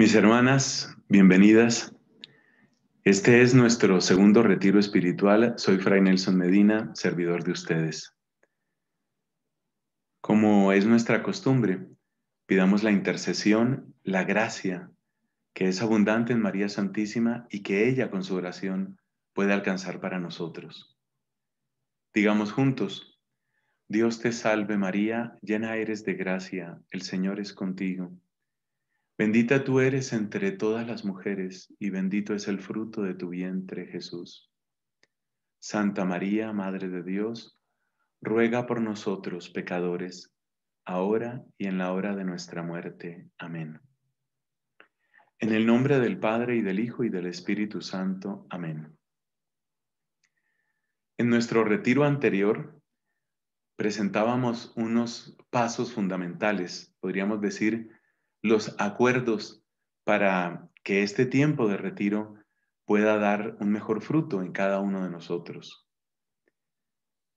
Mis hermanas, bienvenidas. Este es nuestro segundo retiro espiritual. Soy Fray Nelson Medina, servidor de ustedes. Como es nuestra costumbre, pidamos la intercesión, la gracia, que es abundante en María Santísima y que ella con su oración puede alcanzar para nosotros. Digamos juntos: Dios te salve María, llena eres de gracia, el Señor es contigo. Bendita tú eres entre todas las mujeres, y bendito es el fruto de tu vientre, Jesús. Santa María, Madre de Dios, ruega por nosotros, pecadores, ahora y en la hora de nuestra muerte. Amén. En el nombre del Padre, y del Hijo, y del Espíritu Santo. Amén. En nuestro retiro anterior, presentábamos unos pasos fundamentales, podríamos decir, los acuerdos para que este tiempo de retiro pueda dar un mejor fruto en cada uno de nosotros.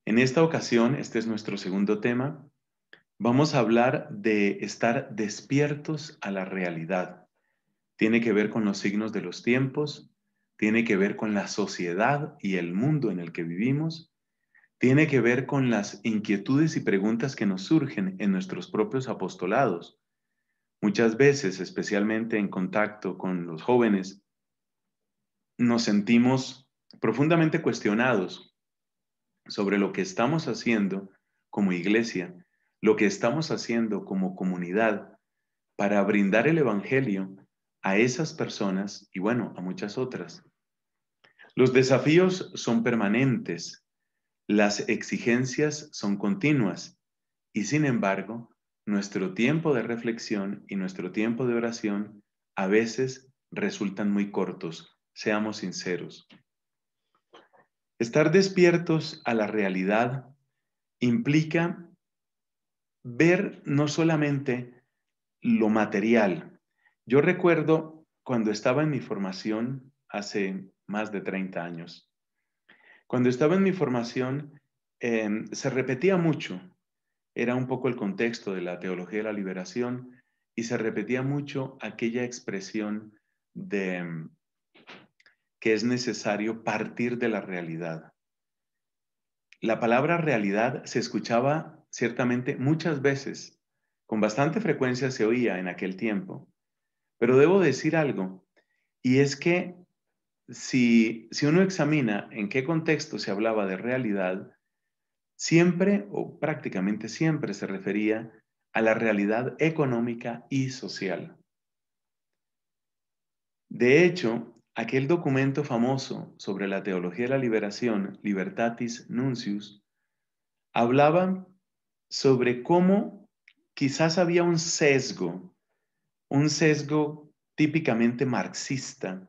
En esta ocasión, este es nuestro segundo tema, vamos a hablar de estar despiertos a la realidad. Tiene que ver con los signos de los tiempos, tiene que ver con la sociedad y el mundo en el que vivimos, tiene que ver con las inquietudes y preguntas que nos surgen en nuestros propios apostolados. Muchas veces, especialmente en contacto con los jóvenes, nos sentimos profundamente cuestionados sobre lo que estamos haciendo como iglesia, lo que estamos haciendo como comunidad para brindar el evangelio a esas personas y, bueno, a muchas otras. Los desafíos son permanentes, las exigencias son continuas y, sin embargo, nuestro tiempo de reflexión y nuestro tiempo de oración a veces resultan muy cortos, seamos sinceros. Estar despiertos a la realidad implica ver no solamente lo material. Yo recuerdo cuando estaba en mi formación hace más de 30 años. Cuando estaba en mi formación se repetía mucho. Era un poco el contexto de la teología de la liberación y se repetía mucho aquella expresión de que es necesario partir de la realidad. La palabra realidad se escuchaba ciertamente muchas veces, con bastante frecuencia se oía en aquel tiempo, pero debo decir algo, y es que si uno examina en qué contexto se hablaba de realidad, siempre o prácticamente siempre se refería a la realidad económica y social. De hecho, aquel documento famoso sobre la teología de la liberación, Libertatis Nuntius, hablaba sobre cómo quizás había un sesgo típicamente marxista,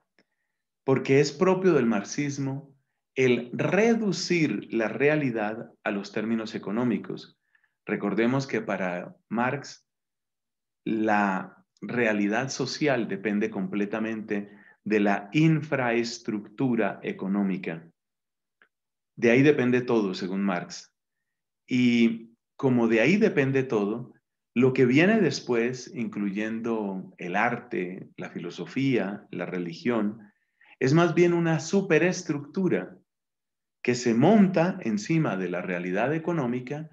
porque es propio del marxismo el reducir la realidad a los términos económicos. Recordemos que para Marx la realidad social depende completamente de la infraestructura económica. De ahí depende todo, según Marx. Y como de ahí depende todo, lo que viene después, incluyendo el arte, la filosofía, la religión, es más bien una superestructura que se monta encima de la realidad económica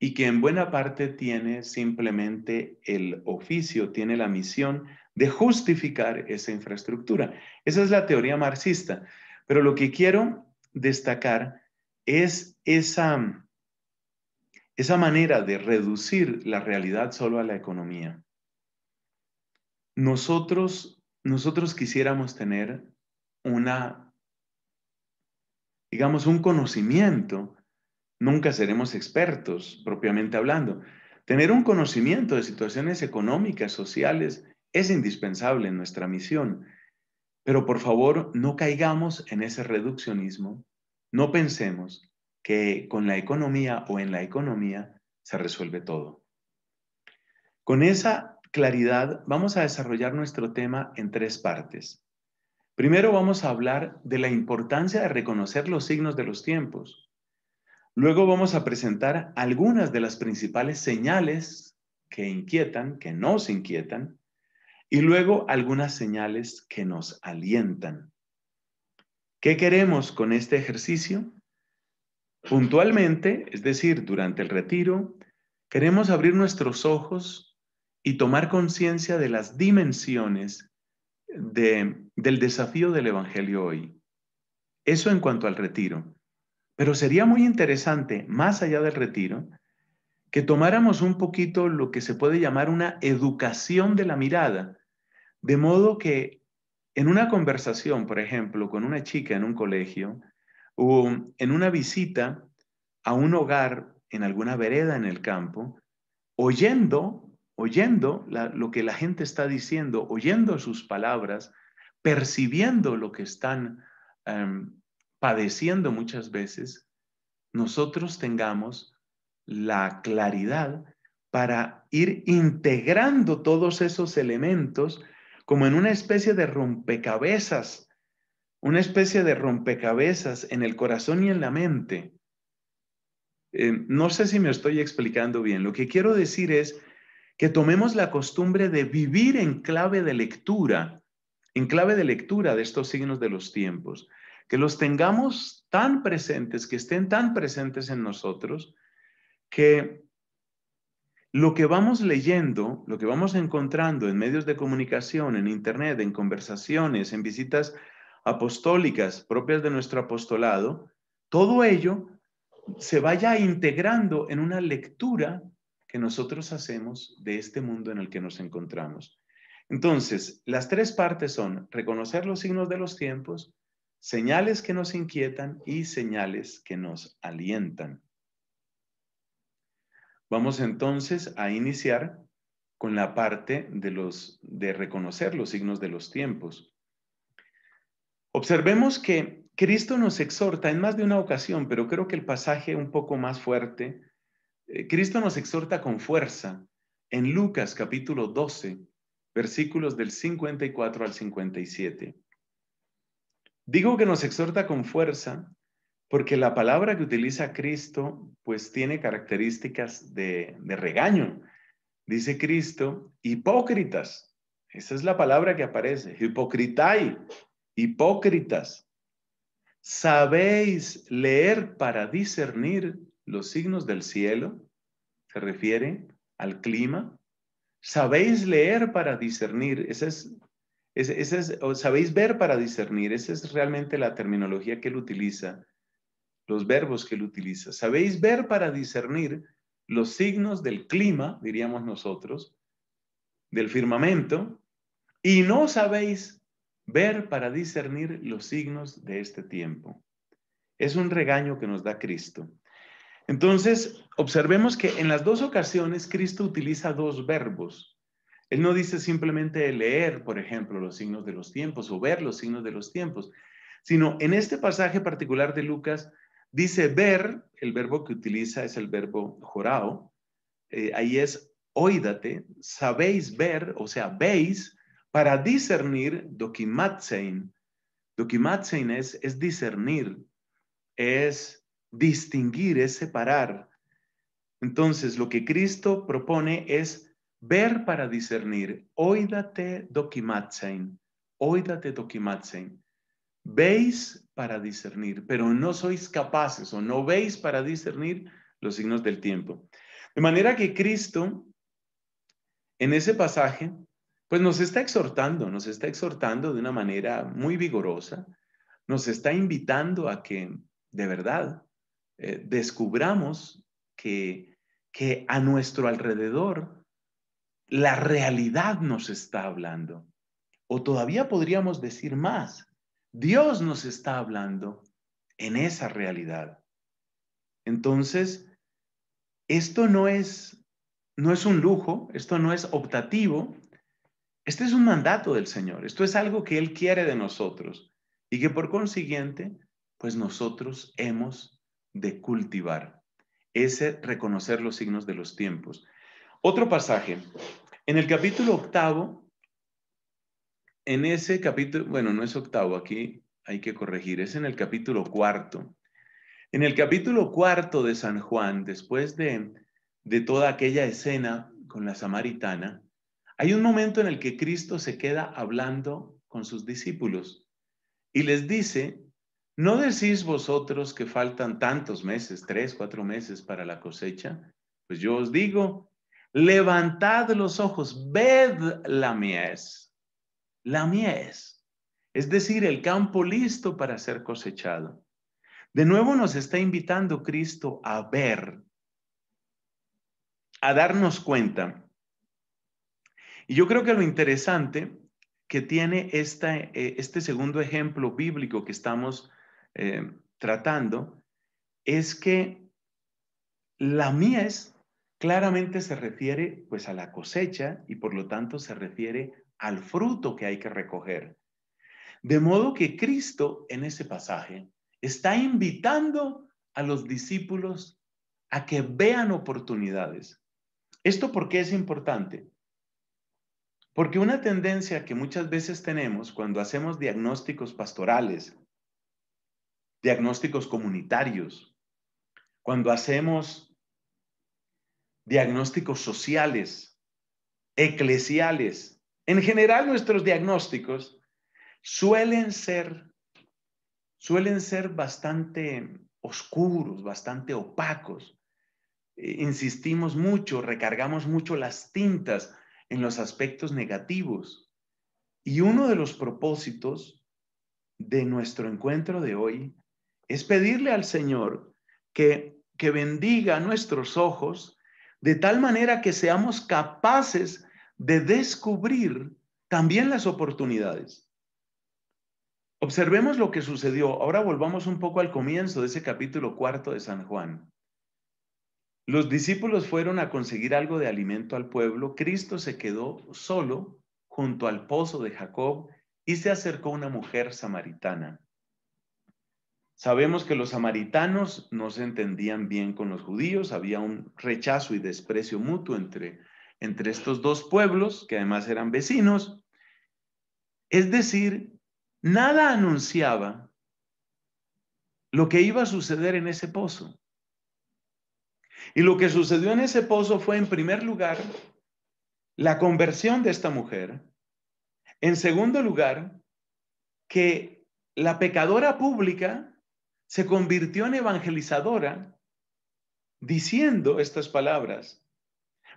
y que en buena parte tiene simplemente el oficio, tiene la misión de justificar esa infraestructura. Esa es la teoría marxista. Pero lo que quiero destacar es esa manera de reducir la realidad solo a la economía. Nosotros quisiéramos tener un conocimiento, nunca seremos expertos propiamente hablando. Tener un conocimiento de situaciones económicas, sociales, es indispensable en nuestra misión. Pero por favor, no caigamos en ese reduccionismo. No pensemos que con la economía o en la economía se resuelve todo. Con esa claridad vamos a desarrollar nuestro tema en tres partes. Primero vamos a hablar de la importancia de reconocer los signos de los tiempos. Luego vamos a presentar algunas de las principales señales que nos inquietan. Y luego algunas señales que nos alientan. ¿Qué queremos con este ejercicio? Puntualmente, es decir, durante el retiro, queremos abrir nuestros ojos y tomar conciencia de las dimensiones del desafío del Evangelio hoy. Eso en cuanto al retiro. Pero sería muy interesante, más allá del retiro, que tomáramos un poquito lo que se puede llamar una educación de la mirada, de modo que en una conversación, por ejemplo, con una chica en un colegio, o en una visita a un hogar en alguna vereda en el campo, oyendo lo que la gente está diciendo, oyendo sus palabras, percibiendo lo que están padeciendo muchas veces, nosotros tengamos la claridad para ir integrando todos esos elementos como en una especie de rompecabezas, en el corazón y en la mente. No sé si me estoy explicando bien. Lo que quiero decir es que tomemos la costumbre de vivir en clave de lectura, de estos signos de los tiempos, que los tengamos tan presentes, que estén tan presentes en nosotros, que lo que vamos leyendo, lo que vamos encontrando en medios de comunicación, en internet, en conversaciones, en visitas apostólicas propias de nuestro apostolado, todo ello se vaya integrando en una lectura que nosotros hacemos de este mundo en el que nos encontramos. Entonces, las tres partes son reconocer los signos de los tiempos, señales que nos inquietan y señales que nos alientan. Vamos entonces a iniciar con la parte de reconocer los signos de los tiempos. Observemos que Cristo nos exhorta en más de una ocasión, pero creo que el pasaje un poco más fuerte. Cristo nos exhorta con fuerza en Lucas capítulo 12, versículos del 54 al 57. Digo que nos exhorta con fuerza porque la palabra que utiliza Cristo, pues tiene características de regaño. Dice Cristo, hipócritas. Esa es la palabra que aparece. Hipocritai, hipócritas. ¿Sabéis leer para discernir los signos del cielo? Se refiere al clima. ¿Sabéis leer para discernir? ¿Sabéis ver para discernir? Esa es realmente la terminología que él utiliza, los verbos que él utiliza. ¿Sabéis ver para discernir los signos del clima, diríamos nosotros, del firmamento? Y no sabéis ver para discernir los signos de este tiempo. Es un regaño que nos da Cristo. Entonces, observemos que en las dos ocasiones Cristo utiliza dos verbos. Él no dice simplemente leer, por ejemplo, los signos de los tiempos o ver los signos de los tiempos, sino en este pasaje particular de Lucas, dice ver, el verbo que utiliza es el verbo jorao, ahí es oídate, sabéis ver, o sea, veis, para discernir, dokimatzein. Dokimatzein es discernir, es distinguir, es separar. Entonces, lo que Cristo propone es ver para discernir, oídate dokimatzein, Veis para discernir, pero no sois capaces o no veis para discernir los signos del tiempo. De manera que Cristo, en ese pasaje, pues nos está exhortando de una manera muy vigorosa, nos está invitando a que, de verdad, descubramos que a nuestro alrededor la realidad nos está hablando. O todavía podríamos decir más. Dios nos está hablando en esa realidad. Entonces, esto no es un lujo, esto no es optativo, este es un mandato del Señor, esto es algo que Él quiere de nosotros y que por consiguiente, pues nosotros hemos de cultivar ese reconocer los signos de los tiempos. Otro pasaje, en el capítulo 8, en ese capítulo, bueno, no es 8, aquí hay que corregir, es en el capítulo 4. En el capítulo 4 de San Juan, después de toda aquella escena con la samaritana, Hay un momento en el que Cristo se queda hablando con sus discípulos y les dice, ¿no decís vosotros que faltan tantos meses, 3, 4 meses para la cosecha? Pues yo os digo, levantad los ojos, ved la mies. La mies, es decir, el campo listo para ser cosechado. De nuevo nos está invitando Cristo a ver, a darnos cuenta. Y yo creo que lo interesante que tiene este segundo ejemplo bíblico que estamos tratando es que la mies claramente se refiere pues a la cosecha y por lo tanto se refiere al fruto que hay que recoger. De modo que Cristo en ese pasaje está invitando a los discípulos a que vean oportunidades. ¿Esto por qué es importante? Porque una tendencia que muchas veces tenemos cuando hacemos diagnósticos pastorales, diagnósticos comunitarios, cuando hacemos diagnósticos sociales, eclesiales, en general nuestros diagnósticos suelen ser bastante oscuros, bastante opacos. Insistimos mucho, recargamos mucho las tintas en los aspectos negativos. Y uno de los propósitos de nuestro encuentro de hoy es pedirle al Señor que bendiga nuestros ojos de tal manera que seamos capaces de descubrir también las oportunidades. Observemos lo que sucedió. Ahora volvamos un poco al comienzo de ese capítulo 4 de San Juan. Los discípulos fueron a conseguir algo de alimento al pueblo. Cristo se quedó solo junto al pozo de Jacob y se acercó una mujer samaritana. Sabemos que los samaritanos no se entendían bien con los judíos. Había un rechazo y desprecio mutuo entre estos dos pueblos, que además eran vecinos. Es decir, nada anunciaba lo que iba a suceder en ese pozo. Y lo que sucedió en ese pozo fue, en primer lugar, la conversión de esta mujer. En segundo lugar, que la pecadora pública se convirtió en evangelizadora diciendo estas palabras.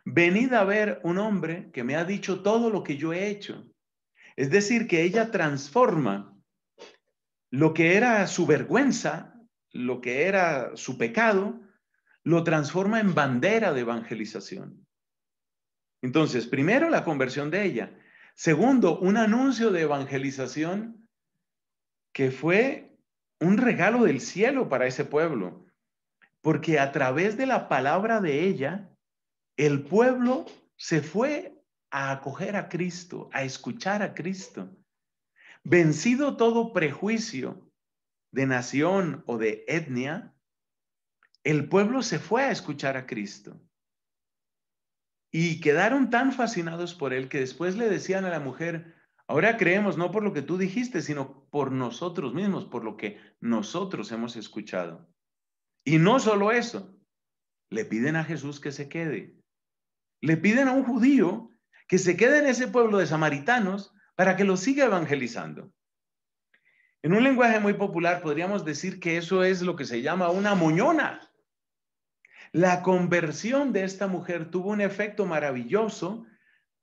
Venid a ver un hombre que me ha dicho todo lo que yo he hecho. Es decir, que ella transforma lo que era su vergüenza, lo que era su pecado, lo transforma en bandera de evangelización. Entonces, primero, la conversión de ella. Segundo, un anuncio de evangelización que fue un regalo del cielo para ese pueblo, porque a través de la palabra de ella, el pueblo se fue a acoger a Cristo, a escuchar a Cristo. Vencido todo prejuicio de nación o de etnia, el pueblo se fue a escuchar a Cristo y quedaron tan fascinados por él que después le decían a la mujer, ahora creemos no por lo que tú dijiste, sino por nosotros mismos, por lo que nosotros hemos escuchado. Y no solo eso, le piden a Jesús que se quede. Le piden a un judío que se quede en ese pueblo de samaritanos para que lo siga evangelizando. En un lenguaje muy popular podríamos decir que eso es lo que se llama una moñona. La conversión de esta mujer tuvo un efecto maravilloso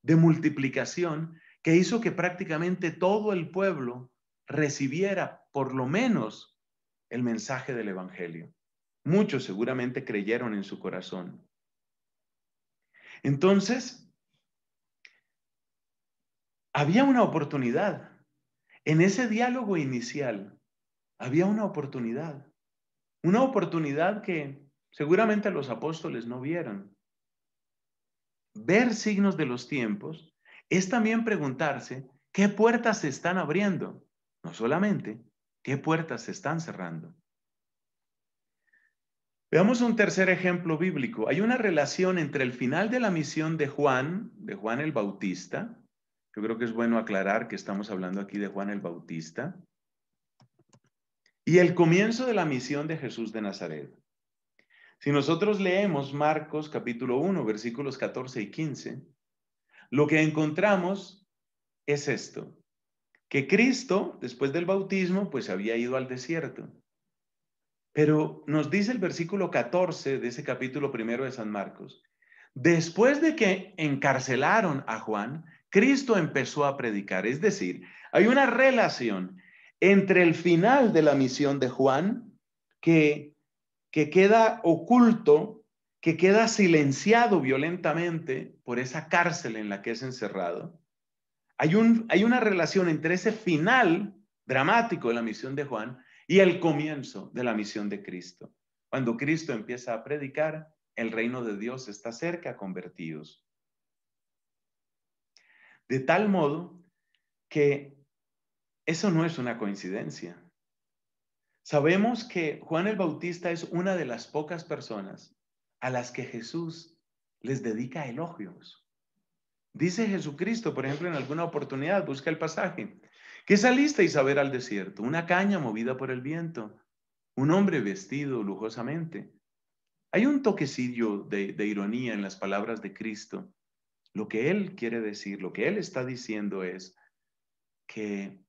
de multiplicación que hizo que prácticamente todo el pueblo recibiera por lo menos el mensaje del evangelio. Muchos seguramente creyeron en su corazón. Entonces, había una oportunidad. En ese diálogo inicial había una oportunidad que seguramente los apóstoles no vieron. Ver signos de los tiempos es también preguntarse qué puertas se están abriendo, no solamente qué puertas se están cerrando. Veamos un tercer ejemplo bíblico. Hay una relación entre el final de la misión de Juan el Bautista. Yo creo que es bueno aclarar que estamos hablando aquí de Juan el Bautista, y el comienzo de la misión de Jesús de Nazaret. Si nosotros leemos Marcos capítulo 1, versículos 14 y 15, lo que encontramos es esto, que Cristo, después del bautismo, pues había ido al desierto. Pero nos dice el versículo 14 de ese capítulo primero de San Marcos, después de que encarcelaron a Juan, Cristo empezó a predicar. Es decir, hay una relación entre el final de la misión de Juan, que queda oculto, que queda silenciado violentamente por esa cárcel en la que es encerrado. Hay una relación entre ese final dramático de la misión de Juan y el comienzo de la misión de Cristo. Cuando Cristo empieza a predicar, el reino de Dios está cerca, convertidos. De tal modo que eso no es una coincidencia. Sabemos que Juan el Bautista es una de las pocas personas a las que Jesús les dedica elogios. Dice Jesucristo, por ejemplo, en alguna oportunidad, busca el pasaje, ¿qué salisteis a ver al desierto? Una caña movida por el viento, un hombre vestido lujosamente. Hay un toquecillo de ironía en las palabras de Cristo. Lo que Él quiere decir, lo que Él está diciendo es que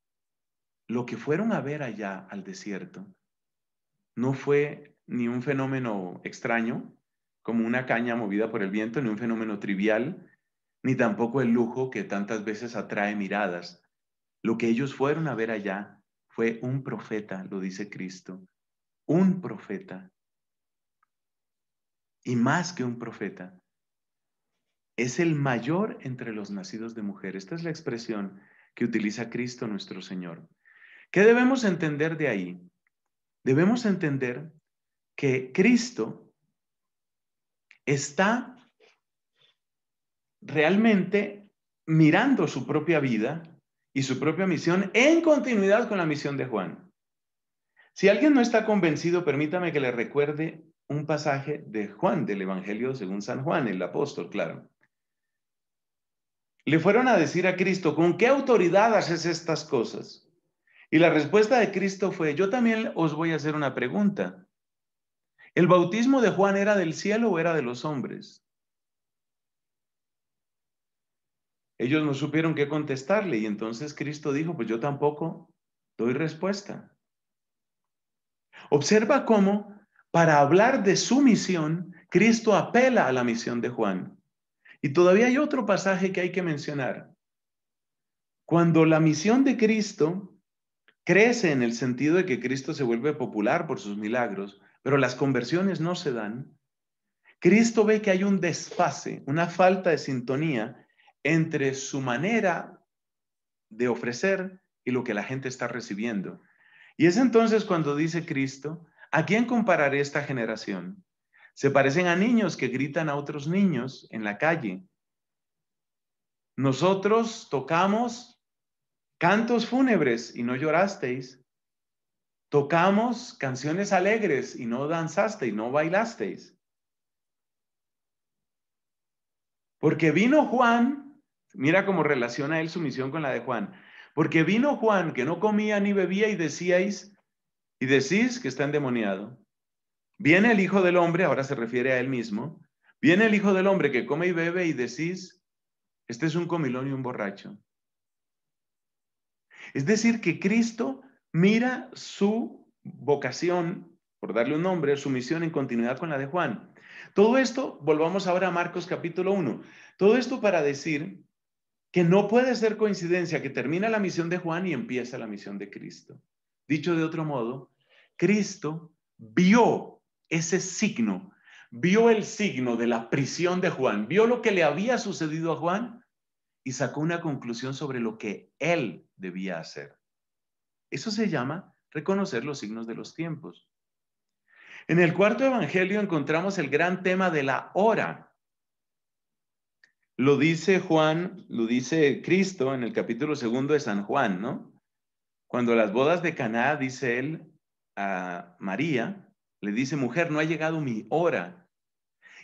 lo que fueron a ver allá al desierto no fue ni un fenómeno extraño, como una caña movida por el viento, ni un fenómeno trivial, ni tampoco el lujo que tantas veces atrae miradas. Lo que ellos fueron a ver allá fue un profeta, lo dice Cristo, un profeta. Y más que un profeta, es el mayor entre los nacidos de mujer. Esta es la expresión que utiliza Cristo nuestro Señor. ¿Qué debemos entender de ahí? Debemos entender que Cristo está realmente mirando su propia vida y su propia misión en continuidad con la misión de Juan. Si alguien no está convencido, permítame que le recuerde un pasaje de Juan, del Evangelio según San Juan, el apóstol, claro. Le fueron a decir a Cristo, ¿con qué autoridad haces estas cosas? Y la respuesta de Cristo fue, yo también os voy a hacer una pregunta. ¿El bautismo de Juan era del cielo o era de los hombres? Ellos no supieron qué contestarle y entonces Cristo dijo, pues yo tampoco doy respuesta. Observa cómo, para hablar de su misión, Cristo apela a la misión de Juan. Y todavía hay otro pasaje que hay que mencionar. Cuando la misión de Cristo crece en el sentido de que Cristo se vuelve popular por sus milagros, pero las conversiones no se dan, Cristo ve que hay un desfase, una falta de sintonía entre su manera de ofrecer y lo que la gente está recibiendo. Y es entonces cuando dice Cristo, ¿a quién compararé esta generación? Se parecen a niños que gritan a otros niños en la calle. Nosotros tocamos cantos fúnebres y no llorasteis. Tocamos canciones alegres y no danzasteis, no bailasteis. Porque vino Juan, mira cómo relaciona él su misión con la de Juan. Porque vino Juan que no comía ni bebía y decíais, y decís que está endemoniado. Viene el Hijo del Hombre, ahora se refiere a él mismo, viene el Hijo del Hombre que come y bebe y decís, este es un comilón y un borracho. Es decir, que Cristo mira su vocación, por darle un nombre, su misión en continuidad con la de Juan. Todo esto, volvamos ahora a Marcos capítulo 1. Todo esto para decir que no puede ser coincidencia que termina la misión de Juan y empieza la misión de Cristo. Dicho de otro modo, Cristo vio ese signo, vio el signo de la prisión de Juan, vio lo que le había sucedido a Juan y sacó una conclusión sobre lo que él debía hacer. Eso se llama reconocer los signos de los tiempos. En el cuarto evangelio encontramos el gran tema de la hora. Lo dice Juan, lo dice Cristo en el capítulo segundo de San Juan, ¿no? Cuando a las bodas de Caná, dice él a María, le dice, mujer, no ha llegado mi hora.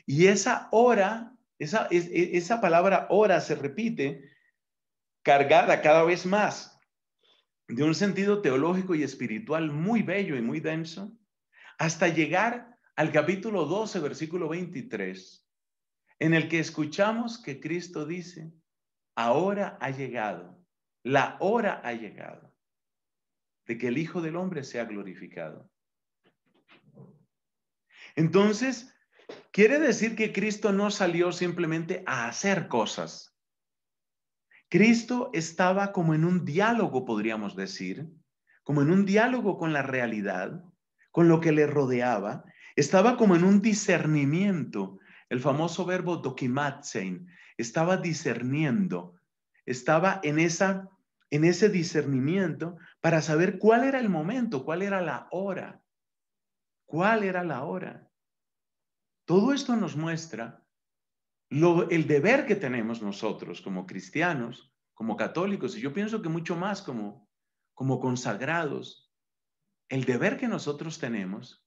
Y esa hora, esa palabra hora se repite, cargada cada vez más de un sentido teológico y espiritual muy bello y muy denso, hasta llegar al capítulo 12, versículo 23, en el que escuchamos que Cristo dice, ahora ha llegado, la hora ha llegado de que el Hijo del Hombre sea glorificado. Entonces, quiere decir que Cristo no salió simplemente a hacer cosas. Cristo estaba como en un diálogo, podríamos decir, como en un diálogo con la realidad, con lo que le rodeaba. Estaba como en un discernimiento, el famoso verbo dokimatzein, estaba discerniendo, estaba en ese discernimiento para saber cuál era el momento, cuál era la hora, cuál era la hora. Todo esto nos muestra el deber que tenemos nosotros como cristianos, como católicos, y yo pienso que mucho más como consagrados, el deber que nosotros tenemos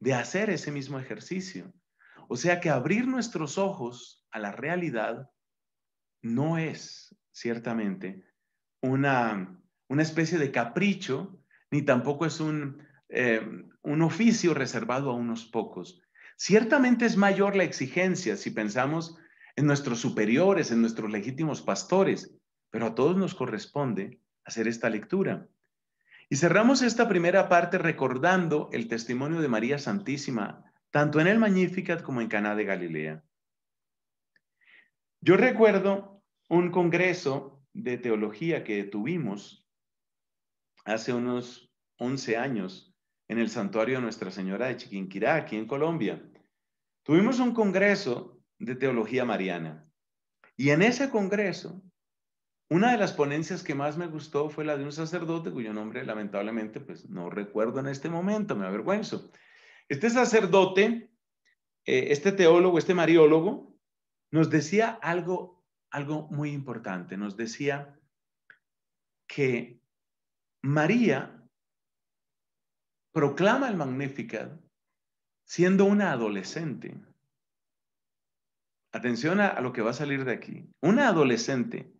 de hacer ese mismo ejercicio. O sea que abrir nuestros ojos a la realidad no es ciertamente una especie de capricho, ni tampoco es un oficio reservado a unos pocos. Ciertamente es mayor la exigencia si pensamos en nuestros superiores, en nuestros legítimos pastores, pero a todos nos corresponde hacer esta lectura. Y cerramos esta primera parte recordando el testimonio de María Santísima, tanto en el Magnificat como en Caná de Galilea. Yo recuerdo un congreso de teología que tuvimos hace unos 11 años en el santuario de Nuestra Señora de Chiquinquirá, aquí en Colombia. Tuvimos un congreso de teología mariana. Y en ese congreso, una de las ponencias que más me gustó fue la de un sacerdote, cuyo nombre lamentablemente pues no recuerdo en este momento, me avergüenzo. Este sacerdote, este teólogo, este mariólogo, nos decía algo muy importante. Nos decía que María proclama el Magnificat siendo una adolescente. Atención a lo que va a salir de aquí. Una adolescente.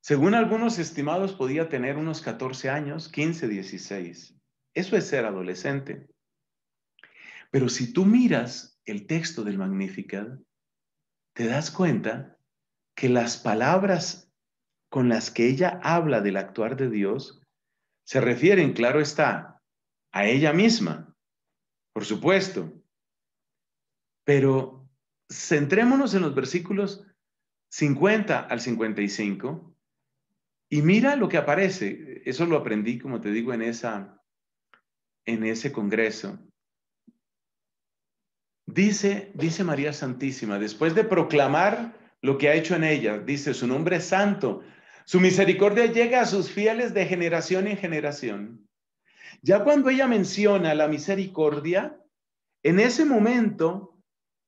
Según algunos estimados, podía tener unos 14 años, 15, 16. Eso es ser adolescente. Pero si tú miras el texto del Magnificat, te das cuenta que las palabras con las que ella habla del actuar de Dios se refieren, claro está, a ella misma, por supuesto. Pero centrémonos en los versículos 50 al 55. Y mira lo que aparece. Eso lo aprendí, como te digo, en ese congreso. Dice María Santísima, después de proclamar lo que ha hecho en ella, dice, su nombre es santo, su misericordia llega a sus fieles de generación en generación. Ya cuando ella menciona la misericordia, en ese momento,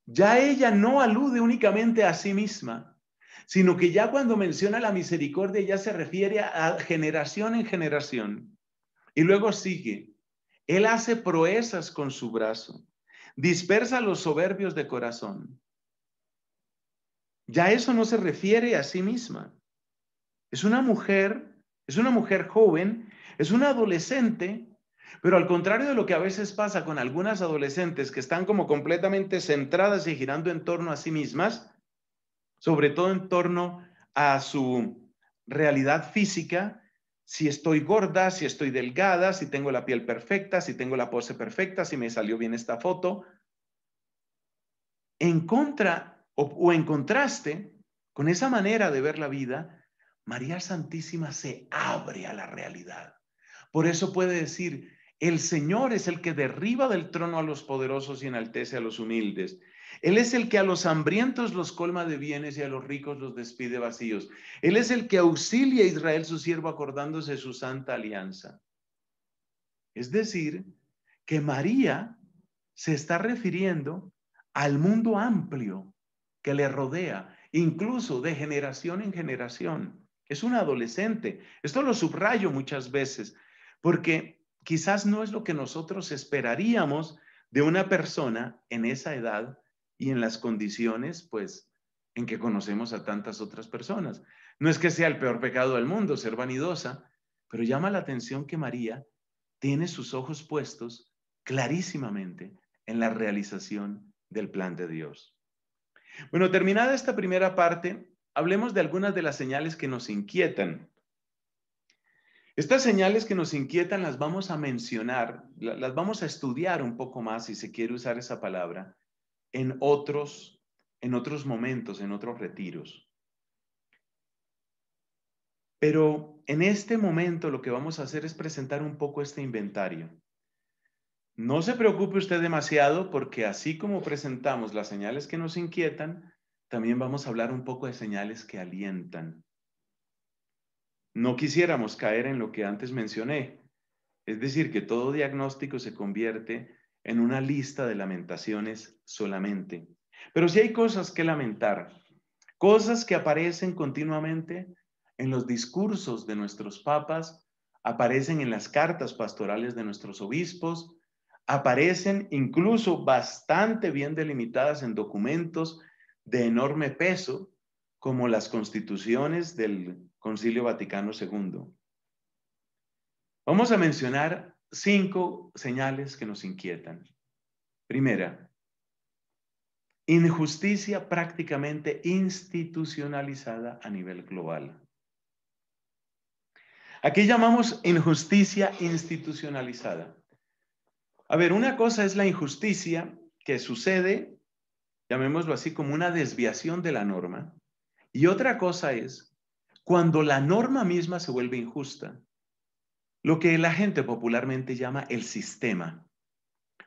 ya ella no alude únicamente a sí misma, sino que ya cuando menciona la misericordia ya se refiere a generación en generación. Y luego sigue, él hace proezas con su brazo, dispersa a los soberbios de corazón. Ya eso no se refiere a sí misma. Es una mujer joven, es una adolescente, pero al contrario de lo que a veces pasa con algunas adolescentes que están como completamente centradas y girando en torno a sí mismas, sobre todo en torno a su realidad física, si estoy gorda, si estoy delgada, si tengo la piel perfecta, si tengo la pose perfecta, si me salió bien esta foto, en contra o en contraste con esa manera de ver la vida, María Santísima se abre a la realidad. Por eso puede decir, el Señor es el que derriba del trono a los poderosos y enaltece a los humildes. Él es el que a los hambrientos los colma de bienes y a los ricos los despide vacíos. Él es el que auxilia a Israel, su siervo, acordándose de su santa alianza. Es decir, que María se está refiriendo al mundo amplio que le rodea, incluso de generación en generación. Es una adolescente. Esto lo subrayo muchas veces, porque quizás no es lo que nosotros esperaríamos de una persona en esa edad y en las condiciones, pues, en que conocemos a tantas otras personas. No es que sea el peor pecado del mundo ser vanidosa, pero llama la atención que María tiene sus ojos puestos clarísimamente en la realización del plan de Dios. Bueno, terminada esta primera parte, hablemos de algunas de las señales que nos inquietan. Estas señales que nos inquietan las vamos a mencionar, las vamos a estudiar un poco más, si se quiere usar esa palabra, en otros momentos, en otros retiros. Pero en este momento lo que vamos a hacer es presentar un poco este inventario. No se preocupe usted demasiado, porque así como presentamos las señales que nos inquietan, también vamos a hablar un poco de señales que alientan. No quisiéramos caer en lo que antes mencioné, es decir, que todo diagnóstico se convierte en una lista de lamentaciones solamente. Pero sí hay cosas que lamentar, cosas que aparecen continuamente en los discursos de nuestros papas, aparecen en las cartas pastorales de nuestros obispos, aparecen incluso bastante bien delimitadas en documentos de enorme peso, como las constituciones del Concilio Vaticano II. Vamos a mencionar 5 señales que nos inquietan. Primera, injusticia prácticamente institucionalizada a nivel global. Aquí llamamos injusticia institucionalizada. A ver, una cosa es la injusticia que sucede, llamémoslo así, como una desviación de la norma, y otra cosa es cuando la norma misma se vuelve injusta, lo que la gente popularmente llama el sistema.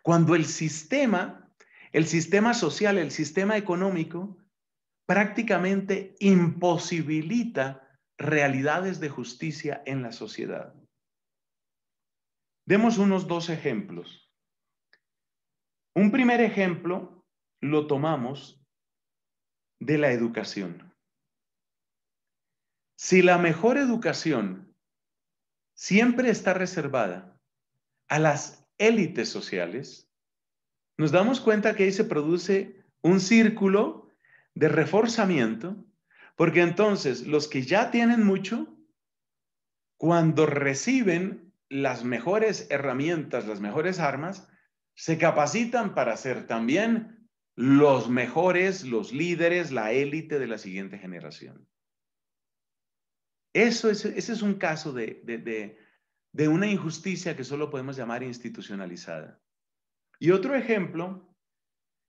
Cuando el sistema social, el sistema económico, prácticamente imposibilita realidades de justicia en la sociedad. Demos unos 2 ejemplos. Un primer ejemplo lo tomamos de la educación. Si la mejor educación siempre está reservada a las élites sociales, nos damos cuenta que ahí se produce un círculo de reforzamiento, porque entonces los que ya tienen mucho, cuando reciben las mejores herramientas, las mejores armas, se capacitan para ser también los mejores, los líderes, la élite de la siguiente generación. Ese es un caso de una injusticia que solo podemos llamar institucionalizada. Y otro ejemplo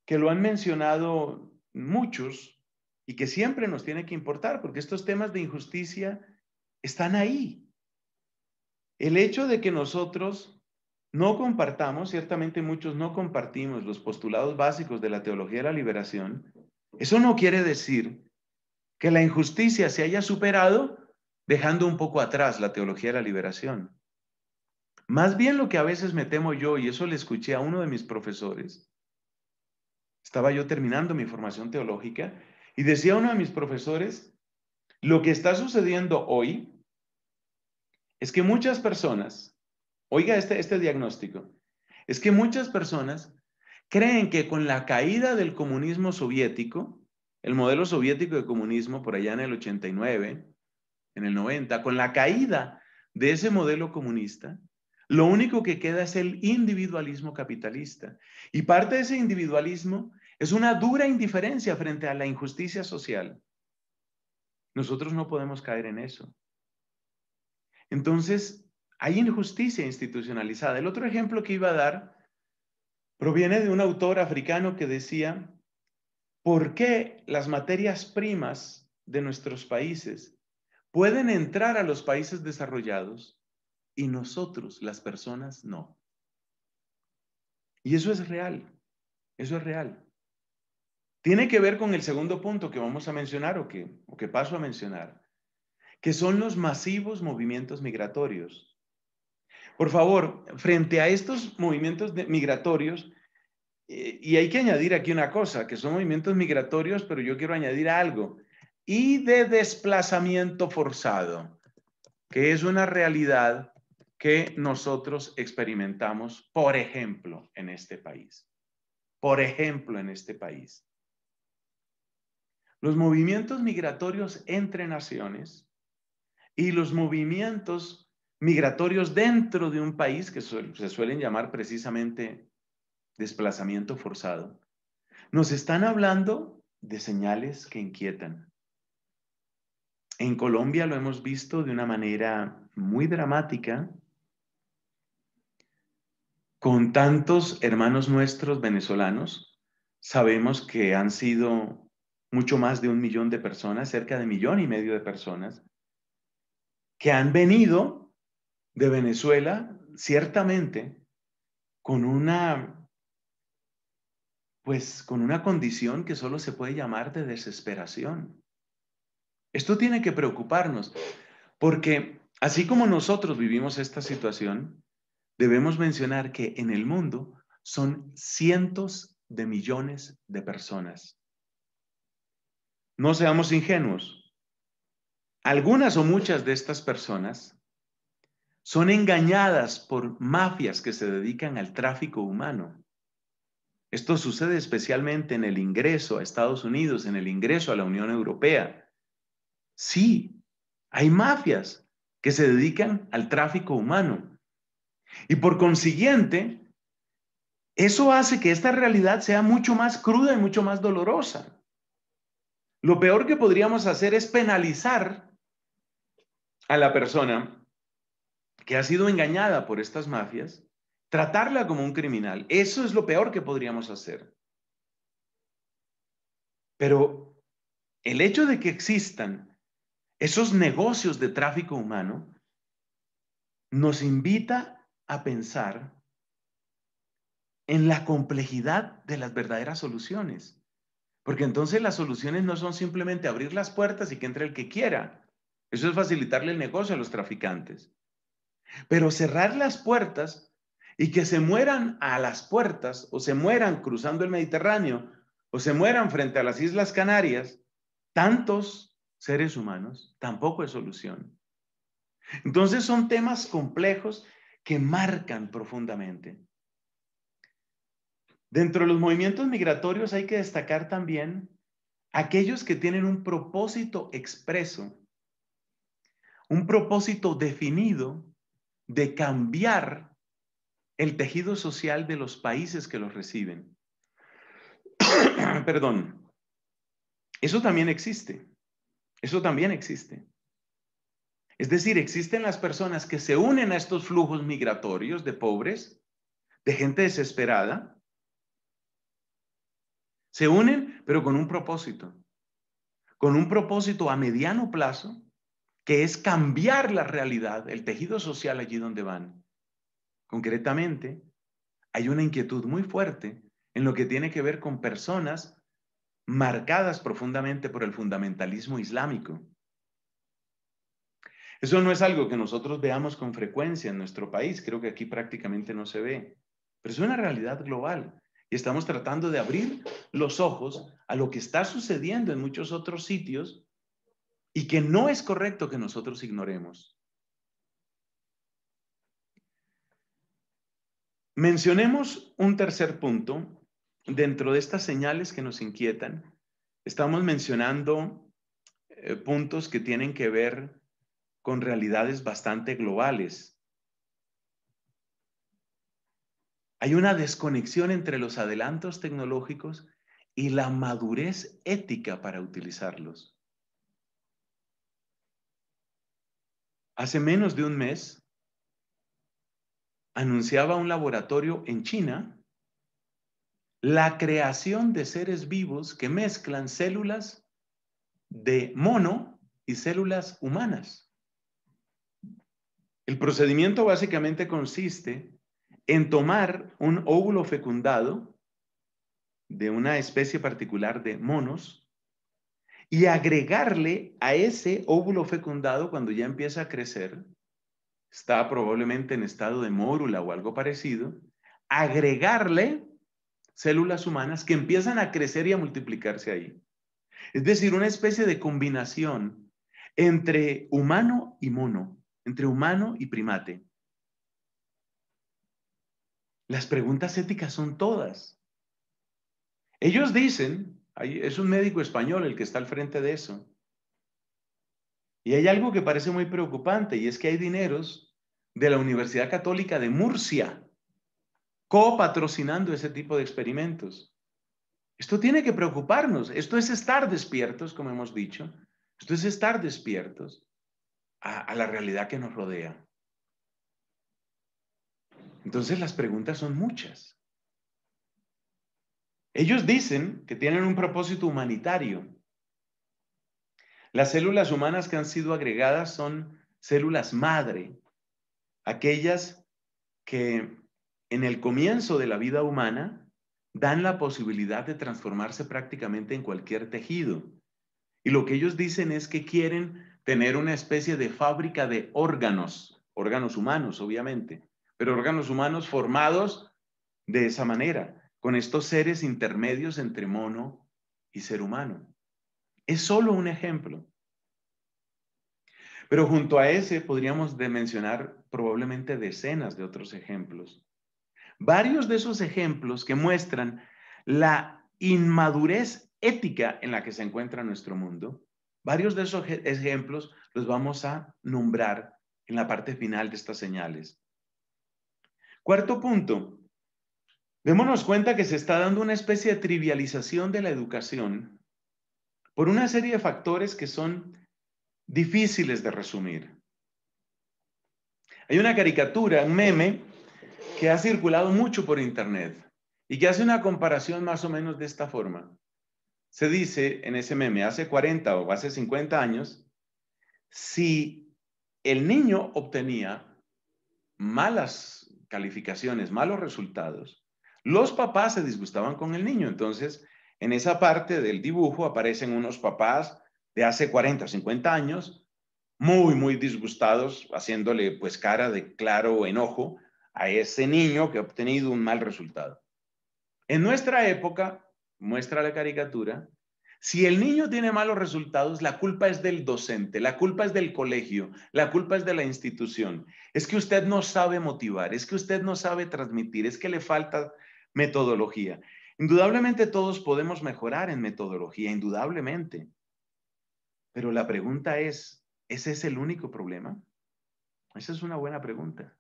que lo han mencionado muchos y que siempre nos tiene que importar, porque estos temas de injusticia están ahí. El hecho de que nosotros no compartamos, ciertamente muchos no compartimos los postulados básicos de la teología de la liberación, eso no quiere decir que la injusticia se haya superado dejando un poco atrás la teología de la liberación. Más bien lo que a veces me temo yo, y eso le escuché a uno de mis profesores, estaba yo terminando mi formación teológica, y decía uno de mis profesores, lo que está sucediendo hoy es que muchas personas, oiga este diagnóstico, es que muchas personas creen que con la caída del comunismo soviético, el modelo soviético de comunismo por allá en el 89, en el 90, con la caída de ese modelo comunista, lo único que queda es el individualismo capitalista. Y parte de ese individualismo es una dura indiferencia frente a la injusticia social. Nosotros no podemos caer en eso. Entonces, hay injusticia institucionalizada. El otro ejemplo que iba a dar proviene de un autor africano que decía, ¿por qué las materias primas de nuestros países pueden entrar a los países desarrollados y nosotros, las personas, no? Y eso es real, eso es real. Tiene que ver con el segundo punto que vamos a mencionar o que paso a mencionar, que son los masivos movimientos migratorios. Por favor, frente a estos movimientos migratorios, y hay que añadir aquí una cosa, que son movimientos migratorios, pero yo quiero añadir algo, y de desplazamiento forzado, que es una realidad que nosotros experimentamos, por ejemplo, en este país. Por ejemplo, en este país. Los movimientos migratorios entre naciones y los movimientos migratorios dentro de un país, que se suelen llamar precisamente desplazamiento forzado, nos están hablando de señales que inquietan. En Colombia lo hemos visto de una manera muy dramática, con tantos hermanos nuestros venezolanos. Sabemos que han sido mucho más de 1 millón de personas, cerca de 1,5 millones de personas, que han venido de Venezuela, ciertamente, con una, pues, con una condición que solo se puede llamar de desesperación. Esto tiene que preocuparnos, porque así como nosotros vivimos esta situación, debemos mencionar que en el mundo son cientos de millones de personas. No seamos ingenuos. Algunas o muchas de estas personas son engañadas por mafias que se dedican al tráfico humano. Esto sucede especialmente en el ingreso a Estados Unidos, en el ingreso a la Unión Europea. Sí, hay mafias que se dedican al tráfico humano. Y por consiguiente, eso hace que esta realidad sea mucho más cruda y mucho más dolorosa. Lo peor que podríamos hacer es penalizar a la persona que ha sido engañada por estas mafias, tratarla como un criminal. Eso es lo peor que podríamos hacer. Pero el hecho de que existan esos negocios de tráfico humano nos invita a pensar en la complejidad de las verdaderas soluciones. Porque entonces las soluciones no son simplemente abrir las puertas y que entre el que quiera. Eso es facilitarle el negocio a los traficantes. Pero cerrar las puertas y que se mueran a las puertas, o se mueran cruzando el Mediterráneo, o se mueran frente a las Islas Canarias, tantos seres humanos, tampoco es solución. Entonces son temas complejos que marcan profundamente. Dentro de los movimientos migratorios hay que destacar también aquellos que tienen un propósito expreso, un propósito definido de cambiar el tejido social de los países que los reciben. Perdón. Eso también existe. Eso también existe. Es decir, existen las personas que se unen a estos flujos migratorios de pobres, de gente desesperada. Se unen, pero con un propósito a mediano plazo, que es cambiar la realidad, el tejido social allí donde van. Concretamente, hay una inquietud muy fuerte en lo que tiene que ver con personas marcadas profundamente por el fundamentalismo islámico. Eso no es algo que nosotros veamos con frecuencia en nuestro país, creo que aquí prácticamente no se ve, pero es una realidad global y estamos tratando de abrir los ojos a lo que está sucediendo en muchos otros sitios y que no es correcto que nosotros ignoremos. Mencionemos un tercer punto dentro de estas señales que nos inquietan. Estamos mencionando puntos que tienen que ver con realidades bastante globales. Hay una desconexión entre los adelantos tecnológicos y la madurez ética para utilizarlos. Hace menos de un mes, anunciaba un laboratorio en China la creación de seres vivos que mezclan células de mono y células humanas. El procedimiento básicamente consiste en tomar un óvulo fecundado de una especie particular de monos y agregarle a ese óvulo fecundado, cuando ya empieza a crecer, está probablemente en estado de mórula o algo parecido, agregarle células humanas que empiezan a crecer y a multiplicarse ahí. Es decir, una especie de combinación entre humano y mono, entre humano y primate. Las preguntas éticas son todas. Ellos dicen, es un médico español el que está al frente de eso, y hay algo que parece muy preocupante, y es que hay dineros de la Universidad Católica de Murcia copatrocinando ese tipo de experimentos. Esto tiene que preocuparnos, esto es estar despiertos, como hemos dicho, Entonces, estar despiertos a la realidad que nos rodea. Entonces, las preguntas son muchas. Ellos dicen que tienen un propósito humanitario. Las células humanas que han sido agregadas son células madre, aquellas que en el comienzo de la vida humana dan la posibilidad de transformarse prácticamente en cualquier tejido. Y lo que ellos dicen es que quieren tener una especie de fábrica de órganos, órganos humanos obviamente, pero órganos humanos formados de esa manera, con estos seres intermedios entre mono y ser humano. Es solo un ejemplo. Pero junto a ese podríamos mencionar probablemente decenas de otros ejemplos. Varios de esos ejemplos que muestran la inmadurez ética en la que se encuentra nuestro mundo, varios de esos ejemplos los vamos a nombrar en la parte final de estas señales. Cuarto punto. Démonos cuenta que se está dando una especie de trivialización de la educación por una serie de factores que son difíciles de resumir. Hay una caricatura, un meme, que ha circulado mucho por internet y que hace una comparación más o menos de esta forma. Se dice en ese meme, hace 40 o hace 50 años, si el niño obtenía malas calificaciones, malos resultados, los papás se disgustaban con el niño. Entonces, en esa parte del dibujo aparecen unos papás de hace 40 o 50 años, muy disgustados, haciéndole pues cara de claro enojo a ese niño que ha obtenido un mal resultado. En nuestra época, muestra la caricatura, si el niño tiene malos resultados, la culpa es del docente, la culpa es del colegio, la culpa es de la institución. Es que usted no sabe motivar, es que usted no sabe transmitir, es que le falta metodología. Indudablemente todos podemos mejorar en metodología, indudablemente. Pero la pregunta es, ¿ese es el único problema? Esa es una buena pregunta.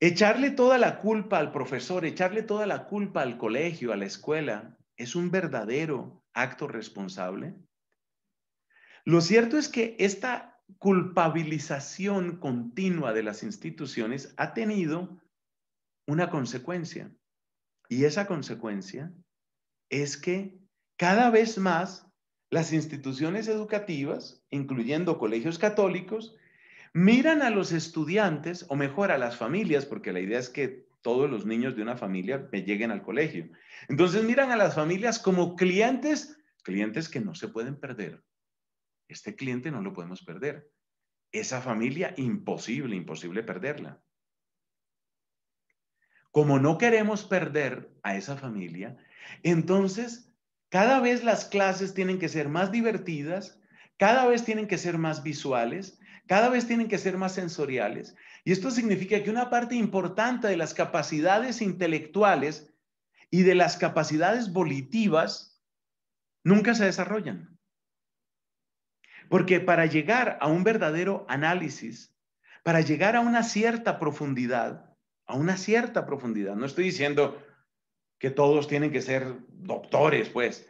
Echarle toda la culpa al profesor, echarle toda la culpa al colegio, a la escuela, ¿es un verdadero acto responsable? Lo cierto es que esta culpabilización continua de las instituciones ha tenido una consecuencia. Y esa consecuencia es que cada vez más las instituciones educativas, incluyendo colegios católicos, miran a los estudiantes, o mejor, a las familias, porque la idea es que todos los niños de una familia lleguen al colegio. Entonces miran a las familias como clientes, clientes que no se pueden perder. Este cliente no lo podemos perder. Esa familia, imposible perderla. Como no queremos perder a esa familia, entonces cada vez las clases tienen que ser más divertidas, cada vez tienen que ser más visuales, cada vez tienen que ser más sensoriales. Y esto significa que una parte importante de las capacidades intelectuales y de las capacidades volitivas nunca se desarrollan. Porque para llegar a un verdadero análisis, para llegar a una cierta profundidad, no estoy diciendo que todos tienen que ser doctores, pues,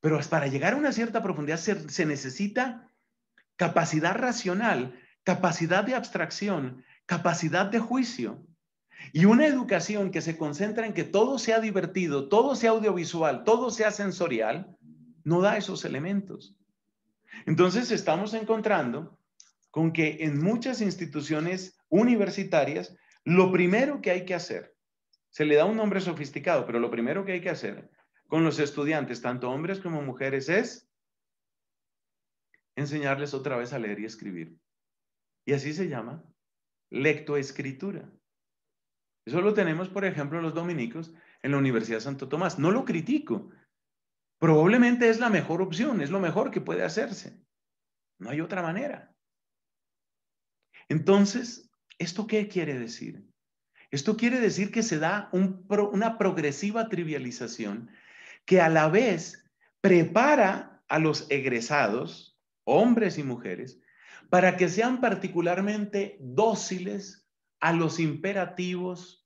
pero para llegar a una cierta profundidad se necesita capacidad racional, capacidad de abstracción, capacidad de juicio. Y una educación que se concentra en que todo sea divertido, todo sea audiovisual, todo sea sensorial, no da esos elementos. Entonces estamos encontrando con que en muchas instituciones universitarias, lo primero que hay que hacer, se le da un nombre sofisticado, pero lo primero que hay que hacer con los estudiantes, tanto hombres como mujeres, es enseñarles otra vez a leer y escribir. Y así se llama lectoescritura. Eso lo tenemos, por ejemplo, los dominicos en la Universidad de Santo Tomás. No lo critico. Probablemente es la mejor opción, es lo mejor que puede hacerse. No hay otra manera. Entonces, ¿esto qué quiere decir? Esto quiere decir que se da una progresiva trivialización que a la vez prepara a los egresados, hombres y mujeres, para que sean particularmente dóciles a los imperativos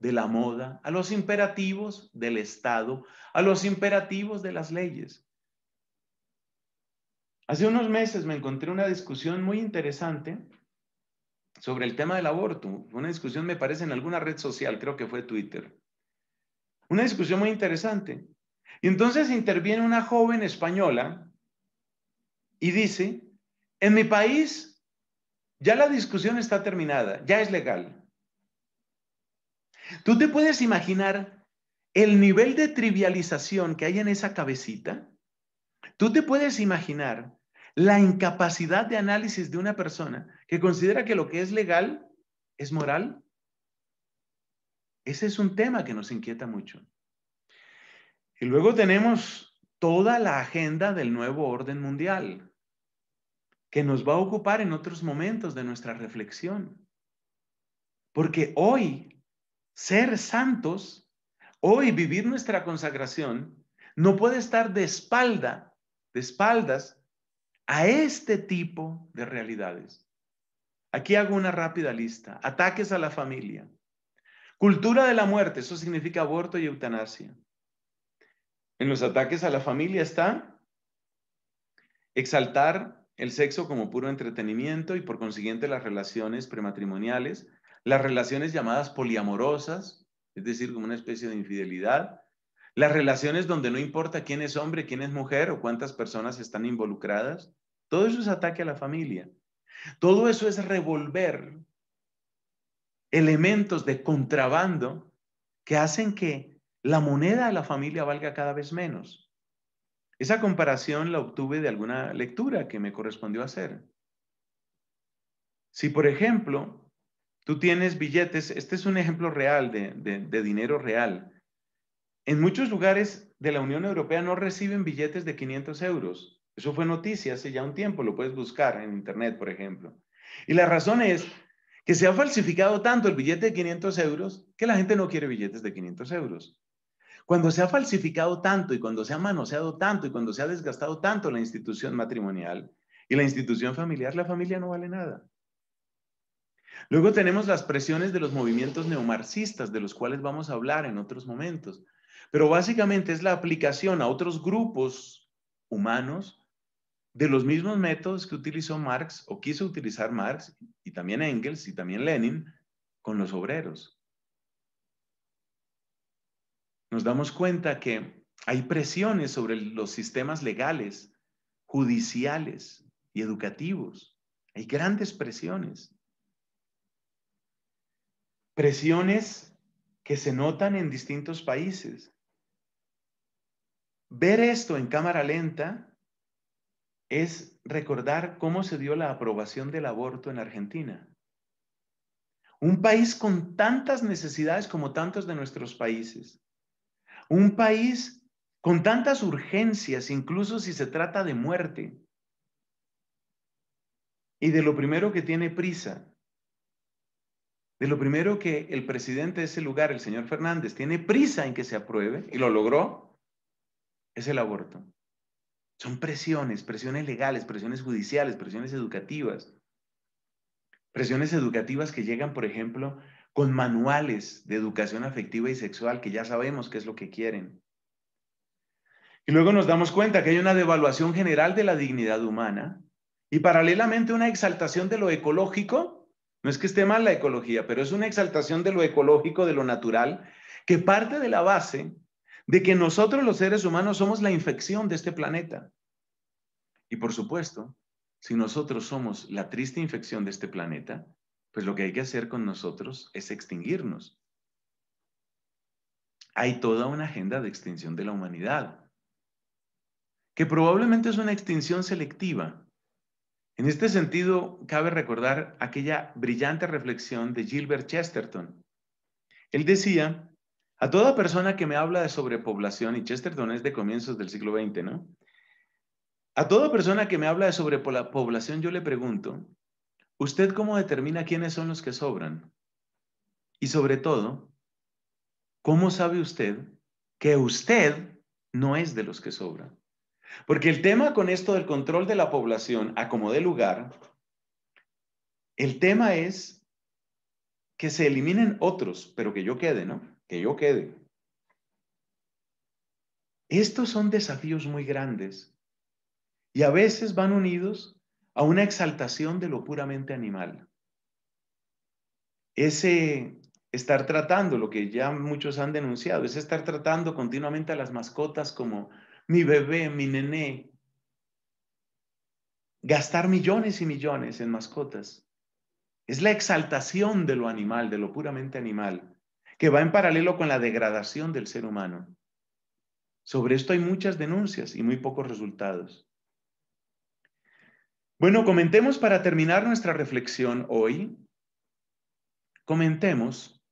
de la moda, a los imperativos del Estado, a los imperativos de las leyes. Hace unos meses me encontré una discusión muy interesante sobre el tema del aborto. Una discusión, me parece, en alguna red social, creo que fue Twitter. Una discusión muy interesante. Y entonces interviene una joven española y dice, en mi país ya la discusión está terminada, ya es legal. ¿Tú te puedes imaginar el nivel de trivialización que hay en esa cabecita? ¿Tú te puedes imaginar la incapacidad de análisis de una persona que considera que lo que es legal es moral? Ese es un tema que nos inquieta mucho. Y luego tenemos toda la agenda del nuevo orden mundial, que nos va a ocupar en otros momentos de nuestra reflexión. Porque hoy, ser santos, hoy vivir nuestra consagración, no puede estar de espaldas a este tipo de realidades. Aquí hago una rápida lista. Ataques a la familia. Cultura de la muerte, eso significa aborto y eutanasia. En los ataques a la familia está exaltar el sexo como puro entretenimiento y por consiguiente las relaciones prematrimoniales, las relaciones llamadas poliamorosas, es decir, como una especie de infidelidad, las relaciones donde no importa quién es hombre, quién es mujer o cuántas personas están involucradas, todo eso es ataque a la familia. Todo eso es revolver elementos de contrabando que hacen que la moneda de la familia valga cada vez menos. Esa comparación la obtuve de alguna lectura que me correspondió hacer. Si, por ejemplo, tú tienes billetes, este es un ejemplo real de dinero real. En muchos lugares de la Unión Europea no reciben billetes de 500 euros. Eso fue noticia hace ya un tiempo, lo puedes buscar en internet, por ejemplo. Y la razón es que se ha falsificado tanto el billete de 500 euros que la gente no quiere billetes de 500 euros. Cuando se ha falsificado tanto y cuando se ha manoseado tanto y cuando se ha desgastado tanto la institución matrimonial y la institución familiar, la familia no vale nada. Luego tenemos las presiones de los movimientos neomarxistas, de los cuales vamos a hablar en otros momentos. Pero básicamente es la aplicación a otros grupos humanos de los mismos métodos que utilizó Marx o quiso utilizar Marx y también Engels y también Lenin con los obreros. Nos damos cuenta que hay presiones sobre los sistemas legales, judiciales y educativos. Hay grandes presiones. Presiones que se notan en distintos países. Ver esto en cámara lenta es recordar cómo se dio la aprobación del aborto en Argentina. Un país con tantas necesidades como tantos de nuestros países. Un país con tantas urgencias, incluso si se trata de muerte. Y de lo primero que tiene prisa, de lo primero que el presidente de ese lugar, el señor Fernández, tiene prisa en que se apruebe, y lo logró, es el aborto. Son presiones, presiones legales, presiones judiciales, presiones educativas que llegan, por ejemplo, con manuales de educación afectiva y sexual que ya sabemos qué es lo que quieren. Y luego nos damos cuenta que hay una devaluación general de la dignidad humana y paralelamente una exaltación de lo ecológico. No es que esté mal la ecología, pero es una exaltación de lo ecológico, de lo natural, que parte de la base de que nosotros los seres humanos somos la infección de este planeta. Y por supuesto, si nosotros somos la triste infección de este planeta, pues lo que hay que hacer con nosotros es extinguirnos. Hay toda una agenda de extinción de la humanidad, que probablemente es una extinción selectiva. En este sentido, cabe recordar aquella brillante reflexión de Gilbert Chesterton. Él decía, a toda persona que me habla de sobrepoblación, y Chesterton es de comienzos del siglo XX, ¿no? A toda persona que me habla de sobrepoblación, yo le pregunto, ¿usted cómo determina quiénes son los que sobran? Y sobre todo, ¿cómo sabe usted que usted no es de los que sobran? Porque el tema con esto del control de la población, a como dé lugar, el tema es que se eliminen otros, pero que yo quede, ¿no? Que yo quede. Estos son desafíos muy grandes y a veces van unidos a una exaltación de lo puramente animal. Ese estar tratando, lo que ya muchos han denunciado, es estar tratando continuamente a las mascotas como mi bebé, mi nené. Gastar millones y millones en mascotas. Es la exaltación de lo animal, de lo puramente animal, que va en paralelo con la degradación del ser humano. Sobre esto hay muchas denuncias y muy pocos resultados. Bueno, comentemos para terminar nuestra reflexión hoy, comentemos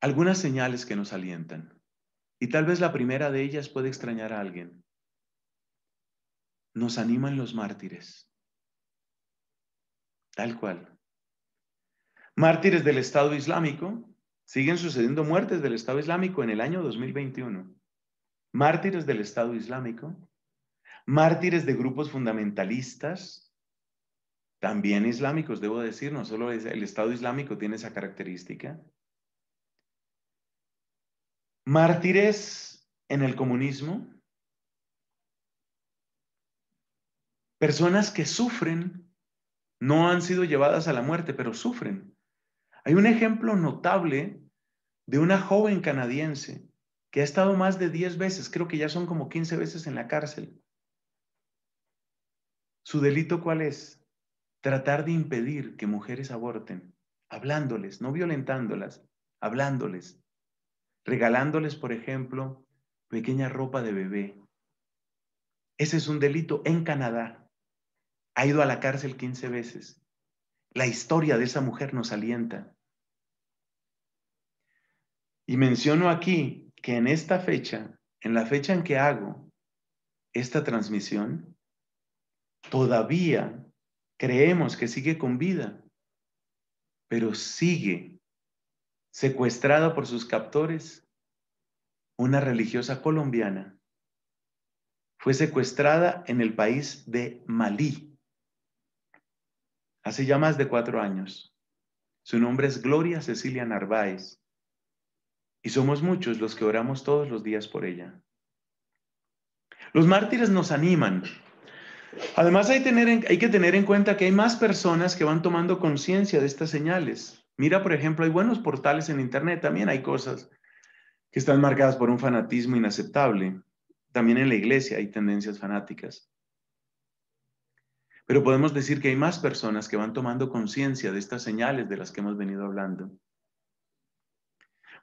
algunas señales que nos alientan. Y tal vez la primera de ellas puede extrañar a alguien. Nos animan los mártires, tal cual. Mártires del Estado Islámico, siguen sucediendo muertes del Estado Islámico en el año 2021. Mártires del Estado Islámico, mártires de grupos fundamentalistas, también islámicos, debo decir, no solo el Estado Islámico tiene esa característica. Mártires en el comunismo. Personas que sufren, no han sido llevadas a la muerte, pero sufren. Hay un ejemplo notable de una joven canadiense que ha estado más de 10 veces, creo que ya son como 15 veces en la cárcel. ¿Su delito cuál es? Tratar de impedir que mujeres aborten, hablándoles, no violentándolas, hablándoles, regalándoles, por ejemplo, pequeña ropa de bebé. Ese es un delito en Canadá. Ha ido a la cárcel 15 veces. La historia de esa mujer nos alienta. Y menciono aquí que en esta fecha, en la fecha en que hago esta transmisión, todavía creemos que sigue con vida, pero sigue secuestrada por sus captores. Una religiosa colombiana fue secuestrada en el país de Malí. Hace ya más de 4 años. Su nombre es Gloria Cecilia Narváez. Y somos muchos los que oramos todos los días por ella. Los mártires nos animan. Además hay que tener en cuenta que hay más personas que van tomando conciencia de estas señales. Mira, por ejemplo, hay buenos portales en internet. También hay cosas que están marcadas por un fanatismo inaceptable. También en la iglesia hay tendencias fanáticas. Pero podemos decir que hay más personas que van tomando conciencia de estas señales de las que hemos venido hablando.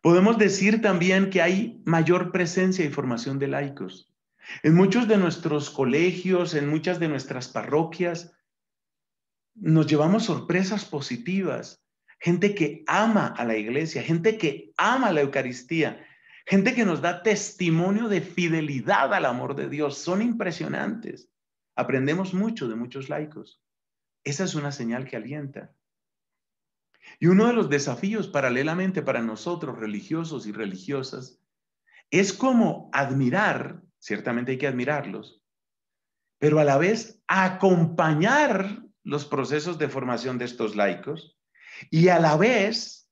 Podemos decir también que hay mayor presencia y formación de laicos. En muchos de nuestros colegios, en muchas de nuestras parroquias, nos llevamos sorpresas positivas. Gente que ama a la iglesia, gente que ama la Eucaristía, gente que nos da testimonio de fidelidad al amor de Dios. Son impresionantes. Aprendemos mucho de muchos laicos. Esa es una señal que alienta. Y uno de los desafíos paralelamente para nosotros, religiosos y religiosas, es como admirar, ciertamente hay que admirarlos, pero a la vez acompañar los procesos de formación de estos laicos y a la vez,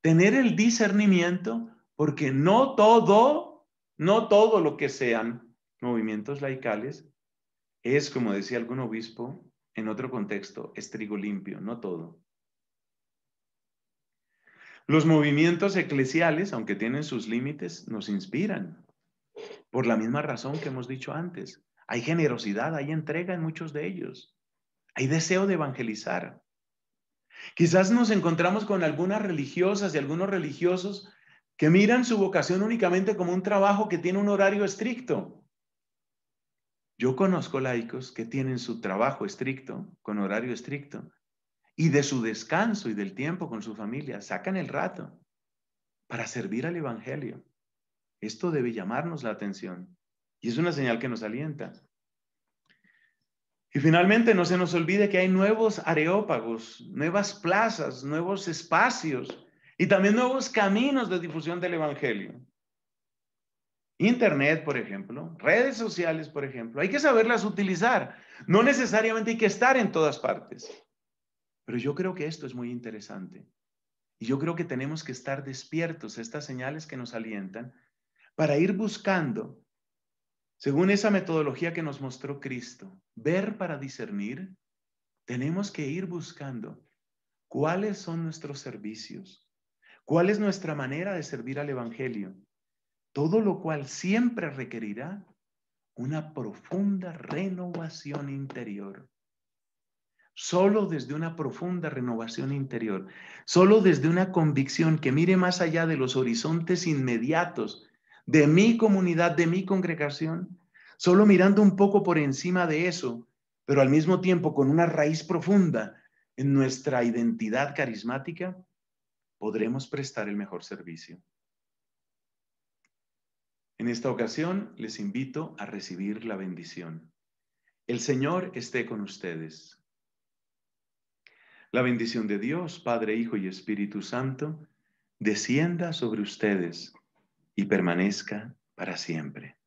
tener el discernimiento porque no todo lo que sean movimientos laicales es, como decía algún obispo en otro contexto, es trigo limpio, no todo. Los movimientos eclesiales, aunque tienen sus límites, nos inspiran. Por la misma razón que hemos dicho antes, hay generosidad, hay entrega en muchos de ellos. Hay deseo de evangelizar. Quizás nos encontramos con algunas religiosas y algunos religiosos que miran su vocación únicamente como un trabajo que tiene un horario estricto. Yo conozco laicos que tienen su trabajo estricto, con horario estricto, y de su descanso y del tiempo con su familia, sacan el rato para servir al Evangelio. Esto debe llamarnos la atención y es una señal que nos alienta. Y finalmente no se nos olvide que hay nuevos areópagos, nuevas plazas, nuevos espacios y también nuevos caminos de difusión del Evangelio. Internet, por ejemplo, redes sociales, por ejemplo, hay que saberlas utilizar. No necesariamente hay que estar en todas partes. Pero yo creo que esto es muy interesante. Y yo creo que tenemos que estar despiertos a estas señales que nos alientan para ir buscando Según esa metodología que nos mostró Cristo, ver para discernir, tenemos que ir buscando cuáles son nuestros servicios, cuál es nuestra manera de servir al Evangelio, todo lo cual siempre requerirá una profunda renovación interior. Solo desde una profunda renovación interior, solo desde una convicción que mire más allá de los horizontes inmediatos de mi comunidad, de mi congregación, solo mirando un poco por encima de eso, pero al mismo tiempo con una raíz profunda en nuestra identidad carismática, podremos prestar el mejor servicio. En esta ocasión les invito a recibir la bendición. El Señor esté con ustedes. La bendición de Dios, Padre, Hijo y Espíritu Santo, descienda sobre ustedes y permanezca para siempre.